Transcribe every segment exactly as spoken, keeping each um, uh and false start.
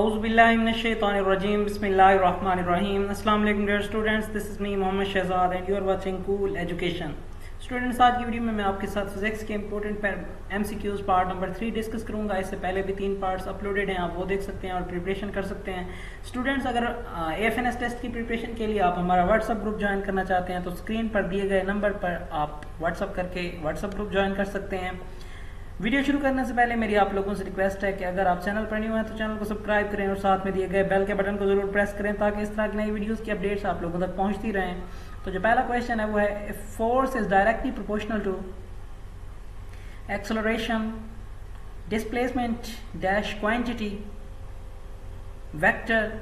Auzubillahi minash shaitanir rajim. Bismillahirrahmanirrahim. Assalamu alaikum dear students, this is me Mohammed Shahzad and you are watching Cool Education. Students, आज की video में मैं आपके साथ physics के important MCQs part number three discuss करूंगा। इससे पहले भी तीन पार्ट्स अपलोडेड हैं, आप वो देख सकते हैं और प्रिपरेशन कर सकते हैं। स्टूडेंट्स, अगर एएफएनएस टेस्ट की प्रिपरेशन के लिए आप हमारा व्हाट्सअप ग्रुप ज्वाइन करना चाहते हैं तो स्क्रीन पर दिए गए नंबर पर आप व्हाट्सअप करके व्हाट्सअप ग्रुप ज्वाइन कर सकते हैं। वीडियो शुरू करने से पहले मेरी आप लोगों से रिक्वेस्ट है कि अगर आप चैनल पर न्यू हैं तो चैनल को सब्सक्राइब करें और साथ में दिए गए बेल के बटन को जरूर प्रेस करें ताकि इस तरह की नई वीडियोज़ की अपडेट्स आप लोगों तक पहुँचती रहें। तो जो पहला क्वेश्चन है वो है, force is directly proportional to acceleration displacement dash quantity vector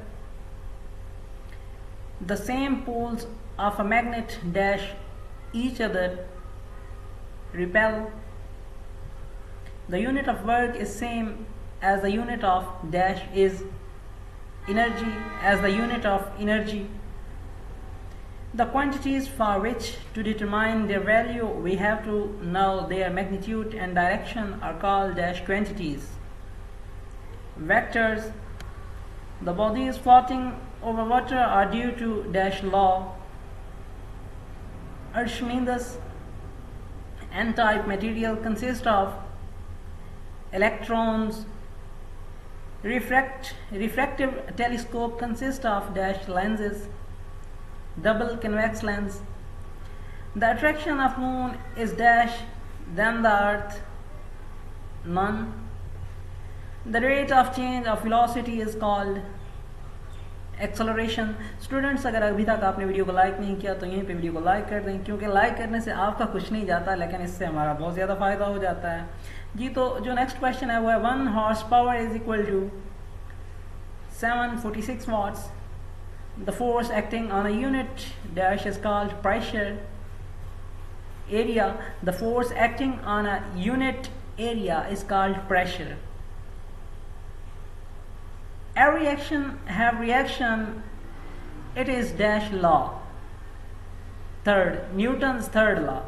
the same poles of a magnet dash each other repel the unit of work is same as the unit of dash is energy as the unit of energy. The quantities for which to determine their value we have to know their magnitude and direction are called dash quantities. Vectors. The bodies floating over water are due to dash law. Archimedes. N-type material consists of electrons. Refract, refractive telescope consists of dash lenses. Double convex lens. The attraction of moon is dash than the earth, none. The rate of change of velocity is called acceleration. Students, अगर अभी तक आपने video को like नहीं किया तो यहीं पे वीडियो को लाइक कर दें, क्योंकि लाइक करने से आपका कुछ नहीं जाता लेकिन इससे हमारा बहुत ज़्यादा फायदा हो जाता है जी। तो जो नेक्स्ट क्वेश्चन है वो है, one horse power is equal to seven forty six watts. The force acting on a unit dash is called pressure area. The force acting on a unit area is called pressure. A reaction have reaction. It is dash law. Third, Newton's third law.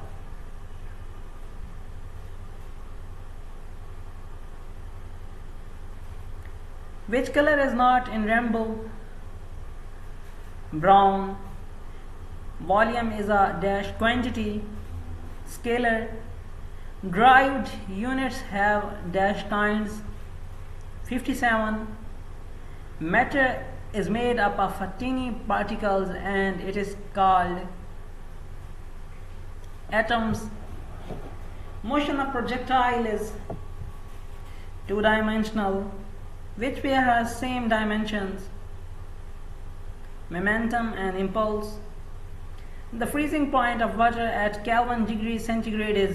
Which color is not in rainbow? Brown. Volume is a dash quantity. Scalar. Derived units have dash kinds. fifty-seven. Matter is made up of tiny particles and it is called atoms. Motion of projectile is two dimensional. Which pair has same dimensions? Momentum and impulse. The freezing point of water at Kelvin degree centigrade is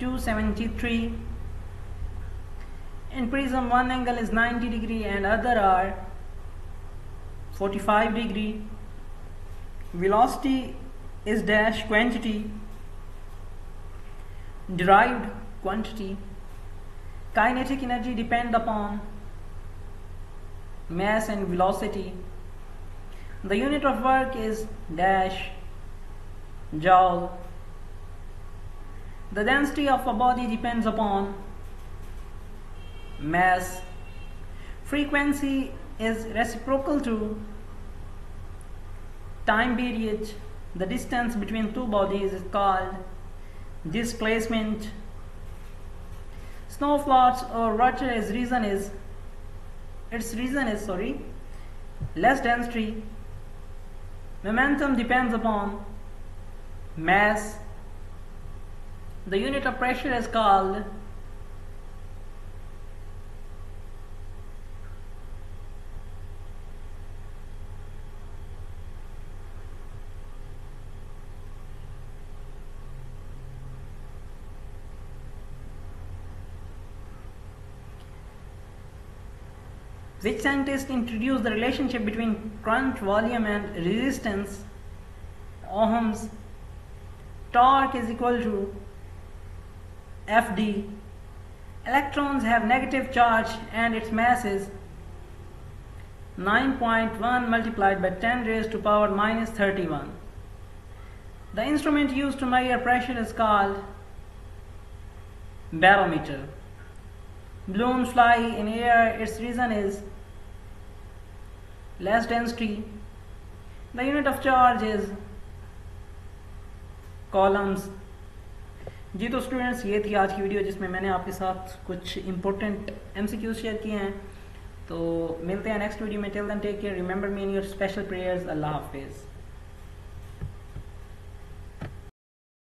two seventy-three. In prism, one angle is ninety degree and other are forty-five degree. Velocity is dash quantity, derived quantity. Kinetic energy depend upon mass and velocity. The unit of work is dash joule. The density of a body depends upon mass. Frequency is reciprocal to time period. The distance between two bodies is called displacement. Snow floods or water is reason is its reason is sorry less density. Momentum depends upon mass. The unit of pressure is called which scientist introduced the relationship between crunch volume and resistance? Ohms. Torque is equal to F D. Electrons have negative charge and its mass is nine point one multiplied by ten raised to power minus thirty-one. The instrument used to measure pressure is called barometer. balloons fly in air. Its reason is less density. The unit of charge is columns. जी तो students, ये थी आज की video जिसमें मैंने आपके साथ कुछ इंपॉर्टेंट एमसीक्यूज शेयर किए हैं. तो मिलते हैं नेक्स्ट वीडियो में. Till then take care. Remember me in your special prayers. अल्लाह हाफिज़.